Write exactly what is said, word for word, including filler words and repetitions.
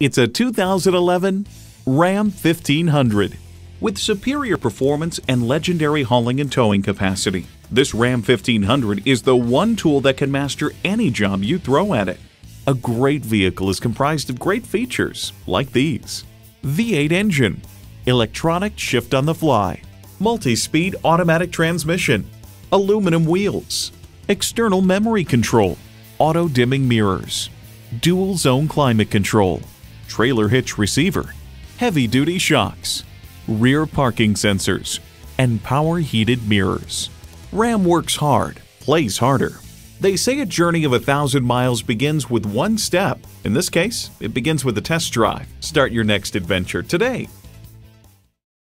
It's a two thousand eleven Ram fifteen hundred. With superior performance and legendary hauling and towing capacity, this Ram fifteen hundred is the one tool that can master any job you throw at it. A great vehicle is comprised of great features like these: V eight engine, electronic shift on the fly, multi-speed automatic transmission, aluminum wheels, external memory control, auto-dimming mirrors, dual zone climate control, trailer hitch receiver, heavy-duty shocks, rear parking sensors, and power heated mirrors. Ram works hard, plays harder. They say a journey of a thousand miles begins with one step. In this case, it begins with a test drive. Start your next adventure today.